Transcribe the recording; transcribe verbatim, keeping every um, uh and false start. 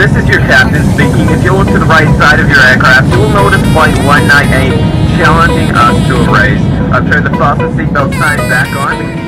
This is your captain speaking. If you look to the right side of your aircraft, you will notice flight one ninety-eight challenging us to a race. I've turned the faucet seatbelt sign back on.